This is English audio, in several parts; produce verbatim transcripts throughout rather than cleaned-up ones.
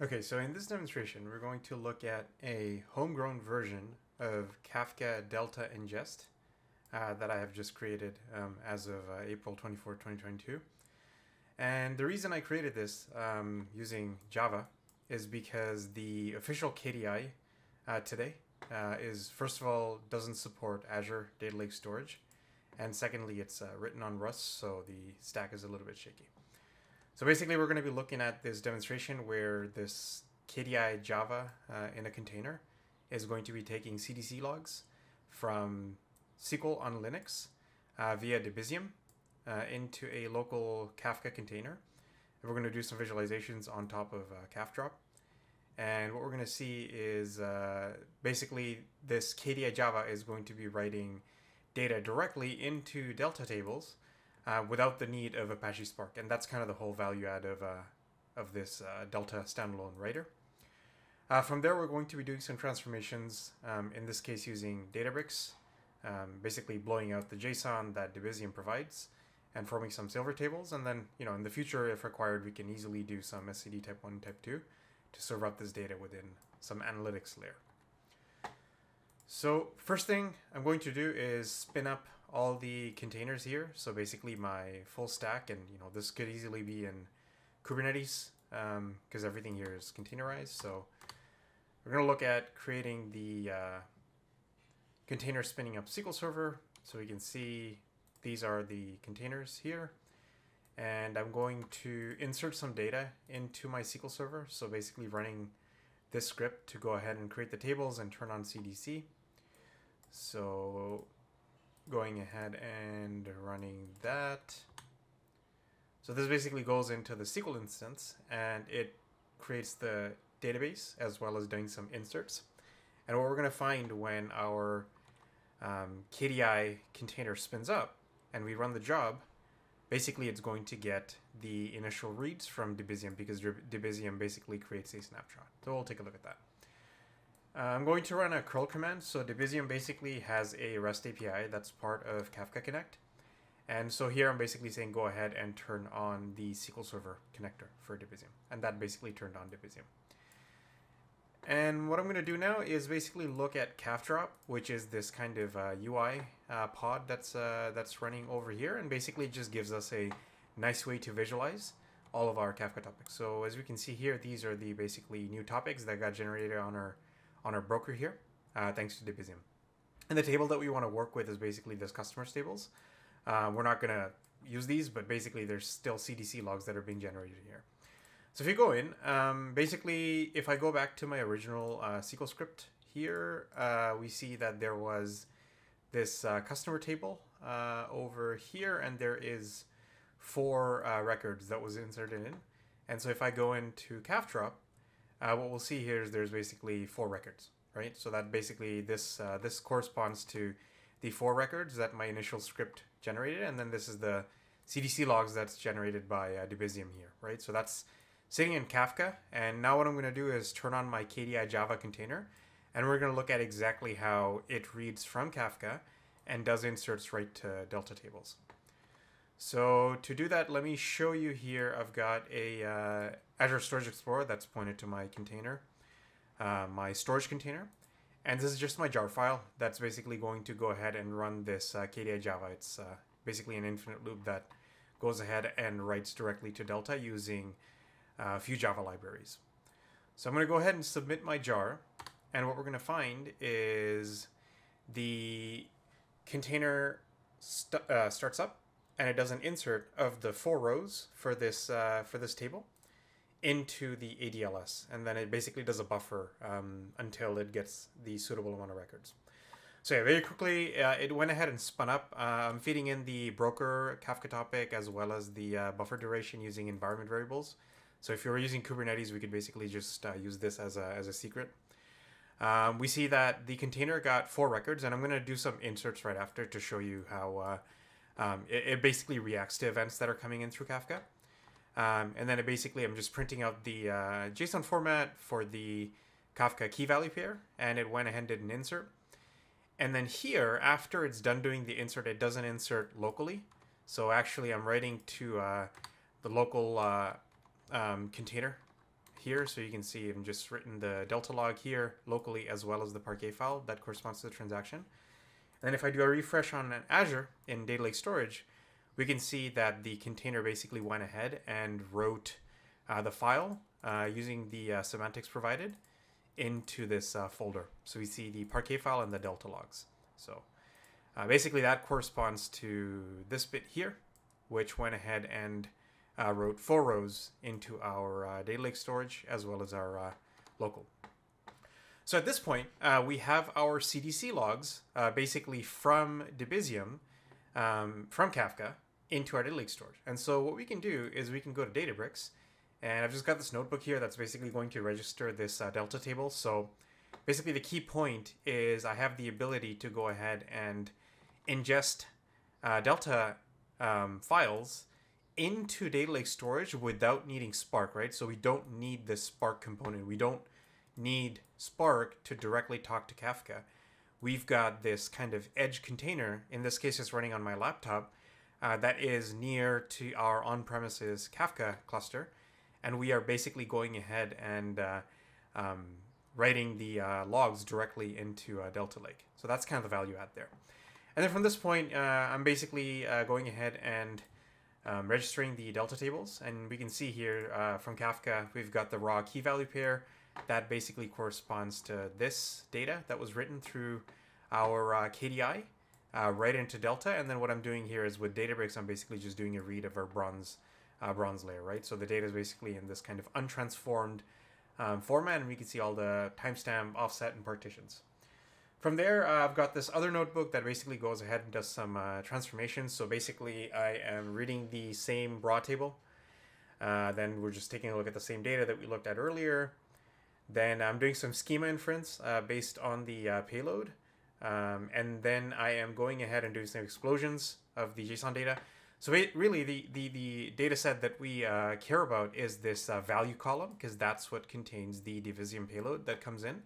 Okay, so in this demonstration, we're going to look at a homegrown version of Kafka Delta ingest uh, that I have just created um, as of uh, April twenty-fourth, twenty twenty-two. And the reason I created this um, using Java is because the official K D I uh, today uh, is, first of all, doesn't support Azure Data Lake Storage. And secondly, it's uh, written on Rust, so the stack is a little bit shaky. So basically, we're going to be looking at this demonstration where this K D I Java uh, in a container is going to be taking C D C logs from S Q L on Linux uh, via Debezium uh, into a local Kafka container. And we're going to do some visualizations on top of uh, Kafdrop. And what we're going to see is uh, basically this K D I Java is going to be writing data directly into Delta tables uh, without the need of Apache Spark. And that's kind of the whole value add of, uh, of this uh, Delta standalone writer. Uh, from there, we're going to be doing some transformations, um, in this case using Databricks, um, basically blowing out the JSON that Debezium provides and forming some silver tables. And then, you know, in the future, if required, we can easily do some S C D type one, type two to serve up this data within some analytics layer. So first thing I'm going to do is spin up all the containers here. So basically my full stack, and you know, this could easily be in Kubernetes um, because everything here is containerized. So we're going to look at creating the uh, container spinning up S Q L Server. So we can see these are the containers here, and I'm going to insert some data into my S Q L Server. So basically running this script to go ahead and create the tables and turn on C D C. So going ahead and running that. So this basically goes into the S Q L instance and it creates the database as well as doing some inserts. And what we're going to find when our um, K D I container spins up and we run the job, basically it's going to get the initial reads from Debezium because Debezium basically creates a snapshot. So we'll take a look at that. Uh, I'm going to run a curl command. So Debezium basically has a REST A P I that's part of Kafka Connect. And so here I'm basically saying go ahead and turn on the S Q L Server connector for Debezium. And that basically turned on Debezium. And what I'm going to do now is basically look at Kafdrop, which is this kind of uh, U I uh, pod that's uh, that's running over here, and basically just gives us a nice way to visualize all of our Kafka topics. So as we can see here, these are the basically new topics that got generated on our on our broker here, uh, thanks to Debezium. And the table that we want to work with is basically this customers tables. Uh, we're not going to use these, but basically there's still C D C logs that are being generated here. So if you go in, um, basically, if I go back to my original uh, S Q L script here, uh, we see that there was this uh, customer table uh, over here, and there is four uh, records that was inserted in. And so if I go into Kafdrop, uh, what we'll see here is there's basically four records, right? So that basically this, uh, this corresponds to the four records that my initial script generated, and then this is the C D C logs that's generated by uh, Debezium here, right? So that's sitting in Kafka, and now what I'm going to do is turn on my K D I Java container, and we're going to look at exactly how it reads from Kafka and does inserts right to Delta tables. So to do that, let me show you here. I've got a uh, Azure Storage Explorer that's pointed to my container, uh, my storage container, and this is just my jar file that's basically going to go ahead and run this uh, K D I Java. It's uh, basically an infinite loop that goes ahead and writes directly to Delta using Uh, a few Java libraries. So I'm going to go ahead and submit my jar, and what we're going to find is the container st uh, starts up, and it does an insert of the four rows for this uh, for this table into the A D L S, and then it basically does a buffer um, until it gets the suitable amount of records. So yeah, very quickly, uh, it went ahead and spun up. Uh, I'm feeding in the broker Kafka topic as well as the uh, buffer duration using environment variables. So if you were using Kubernetes, we could basically just uh, use this as a, as a secret. Um, we see that the container got four records, and I'm going to do some inserts right after to show you how uh, um, it, it basically reacts to events that are coming in through Kafka. Um, and then it basically, I'm just printing out the uh, JSON format for the Kafka key value pair, and it went ahead and did an insert. And then here, after it's done doing the insert, it doesn't insert locally. So actually, I'm writing to uh, the local... Uh, Um, container here. So you can see I've just written the Delta log here locally, as well as the Parquet file that corresponds to the transaction. And if I do a refresh on Azure in Data Lake Storage, we can see that the container basically went ahead and wrote uh, the file uh, using the uh, semantics provided into this uh, folder. So we see the Parquet file and the Delta logs. So uh, basically that corresponds to this bit here, which went ahead and uh, wrote four rows into our uh, Data Lake Storage as well as our uh, local. So at this point, uh, we have our C D C logs uh, basically from Debezium, um, from Kafka, into our Data Lake Storage. And so what we can do is we can go to Databricks, and I've just got this notebook here that's basically going to register this uh, Delta table. So basically the key point is I have the ability to go ahead and ingest uh, Delta um, files into Data Lake Storage without needing Spark, right? So we don't need this Spark component. We don't need Spark to directly talk to Kafka. We've got this kind of edge container, in this case it's running on my laptop, uh, that is near to our on-premises Kafka cluster, and we are basically going ahead and uh, um, writing the uh, logs directly into uh, Delta Lake. So that's kind of the value add there. And then from this point, uh, I'm basically uh, going ahead and um, registering the Delta tables, and we can see here uh, from Kafka, we've got the raw key value pair. That basically corresponds to this data that was written through our uh, K D I uh, right into Delta. And then what I'm doing here is with Databricks, I'm basically just doing a read of our bronze uh, bronze layer, right? So the data is basically in this kind of untransformed um, format, and we can see all the timestamp, offset, and partitions. From there, uh, I've got this other notebook that basically goes ahead and does some uh, transformations. So basically, I am reading the same raw table. Uh, then we're just taking a look at the same data that we looked at earlier. Then I'm doing some schema inference uh, based on the uh, payload. Um, and then I am going ahead and doing some explosions of the JSON data. So it, really the, the, the data set that we uh, care about is this uh, value column, because that's what contains the Debezium payload that comes in.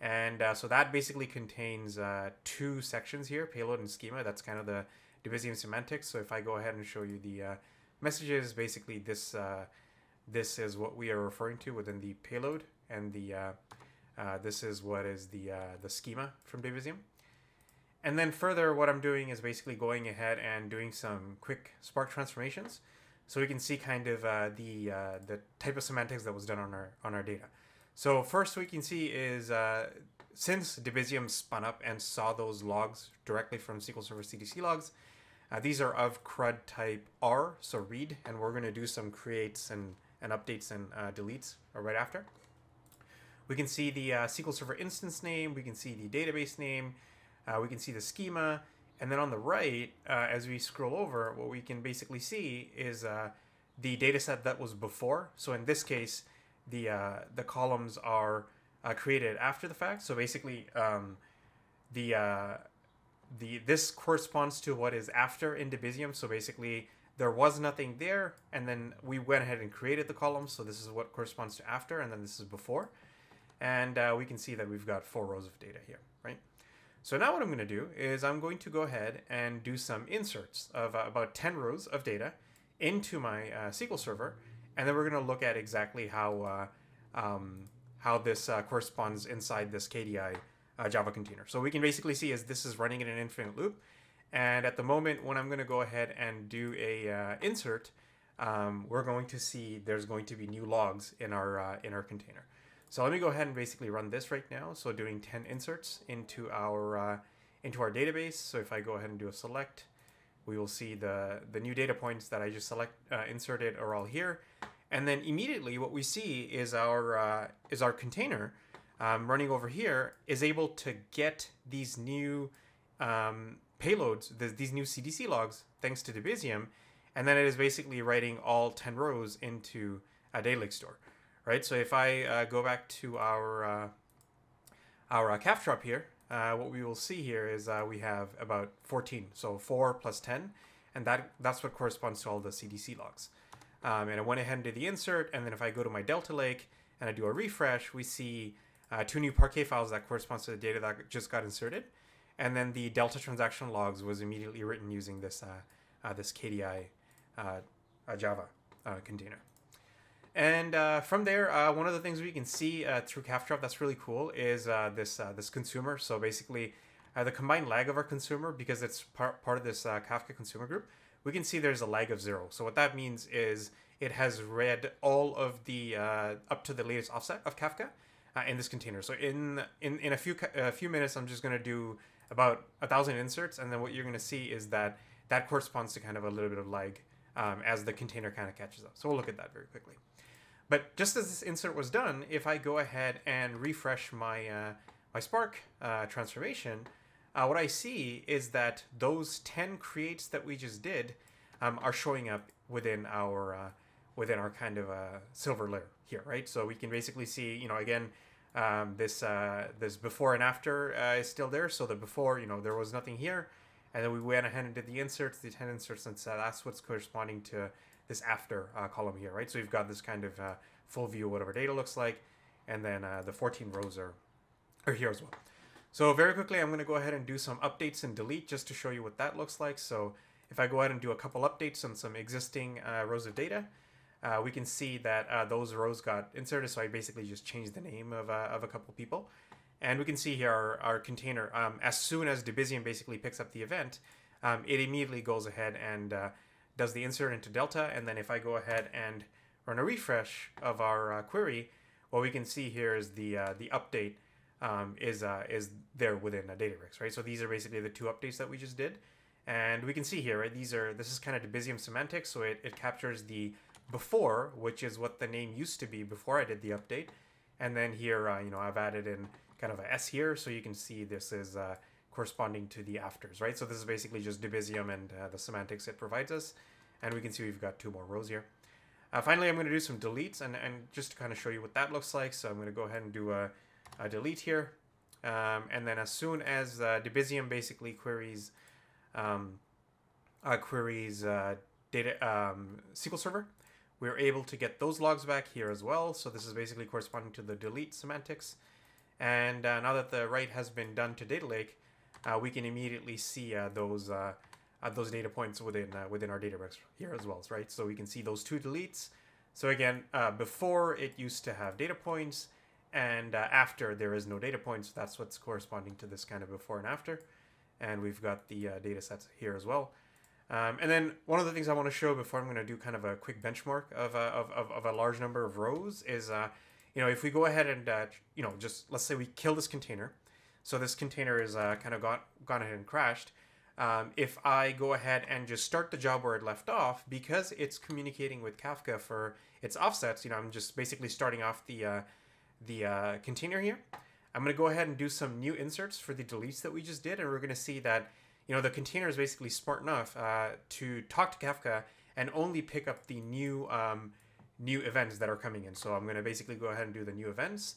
And uh, so that basically contains uh, two sections here, payload and schema. That's kind of the Debezium semantics. So if I go ahead and show you the uh, messages, basically this, uh, this is what we are referring to within the payload. And the uh, uh, this is what is the uh, the schema from Debezium. And then further, what I'm doing is basically going ahead and doing some quick Spark transformations, so we can see kind of uh, the uh, the type of semantics that was done on our on our data. So first, we can see is uh, since Debezium spun up and saw those logs directly from S Q L Server C D C logs, uh, these are of CRUD type R, so read, and we're going to do some creates and and updates and uh, deletes right after. We can see the uh, S Q L Server instance name, we can see the database name, uh, we can see the schema, and then on the right, uh, as we scroll over, what we can basically see is uh, the data set that was before. So in this case, the, uh, the columns are uh, created after the fact. So basically, um, the, uh, the, this corresponds to what is after in Debezium. So basically, there was nothing there, and then we went ahead and created the columns. So this is what corresponds to after, and then this is before. And uh, we can see that we've got four rows of data here, right? So now what I'm going to do is I'm going to go ahead and do some inserts of uh, about ten rows of data into my uh, S Q L Server, and then we're going to look at exactly how uh, um, how this uh, corresponds inside this K D I uh, Java container. So we can basically see as this is running in an infinite loop, and at the moment when I'm going to go ahead and do a uh, insert, um, we're going to see there's going to be new logs in our uh, in our container. So let me go ahead and basically run this right now. So doing ten inserts into our uh, into our database. So if I go ahead and do a select, we will see the the new data points that I just select uh, inserted are all here. And then immediately what we see is our uh, is our container um, running over here is able to get these new um, payloads, th these new C D C logs, thanks to Debezium, and then it is basically writing all ten rows into a Data Lake store. Right, so if I uh, go back to our uh, our uh, Kafdrop here, uh, what we will see here is uh, we have about fourteen, so four plus ten, and that that's what corresponds to all the C D C logs. Um, and I went ahead and did the insert, and then if I go to my Delta Lake and I do a refresh, we see uh, two new Parquet files that corresponds to the data that just got inserted, and then the Delta transaction logs was immediately written using this uh, uh, this K D I uh, uh, Java uh, container. And uh, from there, uh, one of the things we can see uh, through Kafdrop that's really cool is uh, this uh, this consumer. So basically, uh, the combined lag of our consumer, because it's part, part of this uh, Kafka consumer group, we can see there's a lag of zero. So what that means is it has read all of the uh, up to the latest offset of Kafka uh, in this container. So in in, in a few a few minutes, I'm just going to do about a thousand inserts, and then what you're going to see is that that corresponds to kind of a little bit of lag um, as the container kind of catches up. So we'll look at that very quickly. But just as this insert was done, if I go ahead and refresh my uh, my Spark uh, transformation, uh, what I see is that those ten creates that we just did um, are showing up within our uh, within our kind of uh, silver layer here, right? So we can basically see, you know, again, um, this uh, this before and after uh, is still there. So the before, you know, there was nothing here, and then we went ahead and did the inserts, the ten inserts, and so that's what's corresponding to this after uh, column here, right? So we've got this kind of uh, full view of what our data looks like, and then uh, the fourteen rows are, are here as well. So very quickly, I'm going to go ahead and do some updates and delete just to show you what that looks like. So if I go ahead and do a couple updates on some existing uh, rows of data, uh, we can see that uh, those rows got inserted. So I basically just changed the name of, uh, of a couple people. And we can see here our, our container, um, as soon as Debezium basically picks up the event, um, it immediately goes ahead and uh, does the insert into Delta, and then if I go ahead and run a refresh of our uh, query, what we can see here is the uh, the update um, is uh, is there within uh, Databricks, right? So these are basically the two updates that we just did, and we can see here, right? These are this is kind of Debezium semantics, so it it captures the before, which is what the name used to be before I did the update, and then here, uh, you know, I've added in kind of a S here, so you can see this is. Uh, corresponding to the afters, right? So this is basically just Debezium and uh, the semantics it provides us. And we can see we've got two more rows here. Uh, finally, I'm going to do some deletes and, and just to kind of show you what that looks like. So I'm going to go ahead and do a, a delete here. Um, and then as soon as uh, Debezium basically queries um, uh, queries uh, data um, S Q L Server, we're able to get those logs back here as well. So this is basically corresponding to the delete semantics. And uh, now that the write has been done to Data Lake, Uh, we can immediately see uh, those uh, uh, those data points within uh, within our Databricks here as well, right? So we can see those two deletes. So again, uh, before it used to have data points, and uh, after there is no data points. That's what's corresponding to this kind of before and after. And we've got the uh, data sets here as well. Um, and then one of the things I want to show before I'm going to do kind of a quick benchmark of a, of, of, of a large number of rows is, uh, you know, if we go ahead and uh, you know, just let's say we kill this container. So this container is uh, kind of gone, gone ahead and crashed. Um, if I go ahead and just start the job where it left off, because it's communicating with Kafka for its offsets, you know, I'm just basically starting off the, uh, the uh, container here. I'm going to go ahead and do some new inserts for the deletes that we just did. And we're going to see that, you know, the container is basically smart enough uh, to talk to Kafka and only pick up the new, um, new events that are coming in. So I'm going to basically go ahead and do the new events.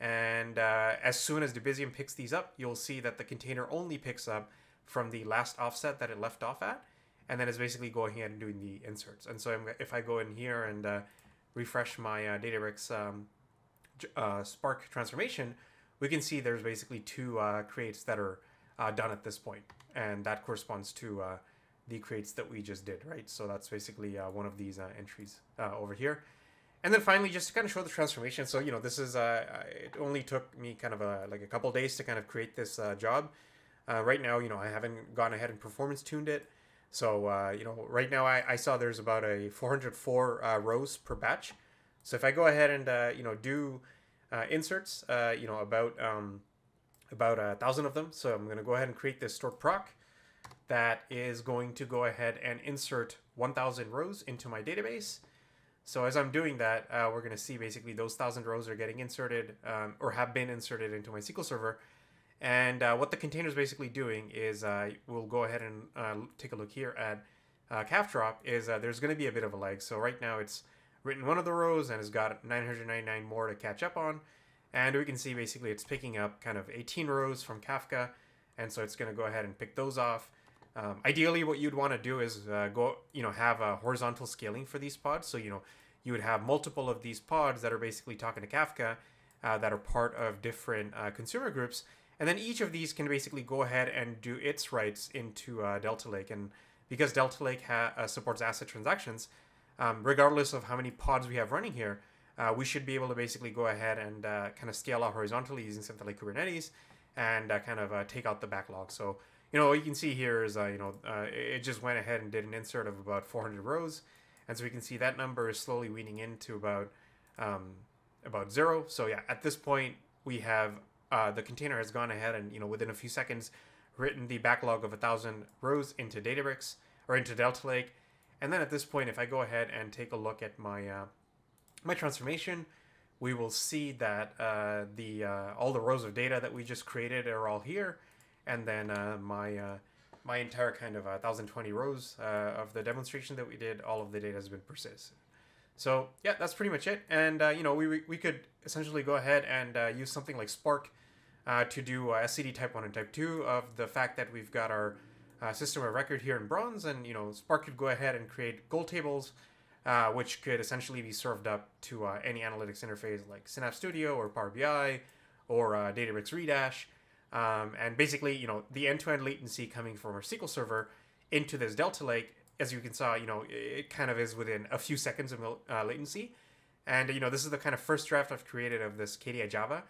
And uh, as soon as Debezium picks these up, you'll see that the container only picks up from the last offset that it left off at, and then it's basically going ahead and doing the inserts. And so I'm, if I go in here and uh, refresh my uh, Databricks um, uh, Spark transformation, we can see there's basically two uh, creates that are uh, done at this point, and that corresponds to uh, the creates that we just did, right? So that's basically uh, one of these uh, entries uh, over here. And then finally, just to kind of show the transformation. So, you know, this is, uh, it only took me kind of a, like a couple days to kind of create this uh, job. Uh, right now, you know, I haven't gone ahead and performance tuned it. So, uh, you know, right now I, I saw there's about a four hundred four uh, rows per batch. So if I go ahead and, uh, you know, do uh, inserts, uh, you know, about um, about a thousand of them. So I'm going to go ahead and create this stored proc that is going to go ahead and insert one thousand rows into my database. So as I'm doing that, uh, we're going to see basically those thousand rows are getting inserted um, or have been inserted into my S Q L Server. And uh, what the container is basically doing is uh, we'll go ahead and uh, take a look here at uh, Kafdrop is uh, there's going to be a bit of a lag. So right now it's written one of the rows and it's got nine hundred ninety-nine more to catch up on. And we can see basically it's picking up kind of eighteen rows from Kafka. And so it's going to go ahead and pick those off. Um, ideally, what you'd want to do is uh, go, you know, have a horizontal scaling for these pods. So, you know, you would have multiple of these pods that are basically talking to Kafka uh, that are part of different uh, consumer groups. And then each of these can basically go ahead and do its writes into uh, Delta Lake. And because Delta Lake ha uh, supports asset transactions, um, regardless of how many pods we have running here, uh, we should be able to basically go ahead and uh, kind of scale out horizontally using something like Kubernetes and uh, kind of uh, take out the backlog. So, you know, what you can see here is, uh, you know, uh, it just went ahead and did an insert of about four hundred rows. And so we can see that number is slowly weaning into about, um, about zero. So yeah, at this point we have, uh, the container has gone ahead and, you know, within a few seconds, written the backlog of a thousand rows into Databricks or into Delta Lake. And then at this point, if I go ahead and take a look at my, uh, my transformation, we will see that, uh, the, uh, all the rows of data that we just created are all here. And then uh, my uh, my entire kind of uh, one thousand twenty rows uh, of the demonstration that we did, all of the data has been persisted. So yeah, that's pretty much it. And uh, you know, we we could essentially go ahead and uh, use something like Spark uh, to do uh, S C D type one and type two of the fact that we've got our uh, system of record here in bronze, and you know, Spark could go ahead and create gold tables, uh, which could essentially be served up to uh, any analytics interface like Synapse Studio or Power B I or uh, Databricks Redash. Um, and basically, you know, the end-to-end latency coming from our S Q L Server into this Delta Lake, as you can saw, you know, it kind of is within a few seconds of uh, latency. And, you know, this is the kind of first draft I've created of this K D I Java.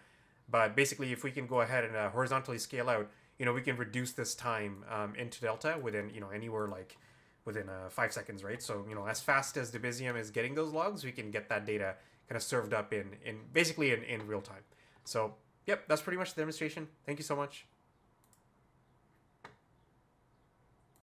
But basically, if we can go ahead and uh, horizontally scale out, you know, we can reduce this time um, into Delta within, you know, anywhere like within uh, five seconds, right? So, you know, as fast as Debezium is getting those logs, we can get that data kind of served up in, in basically in, in real time. So... yep, that's pretty much the demonstration. Thank you so much.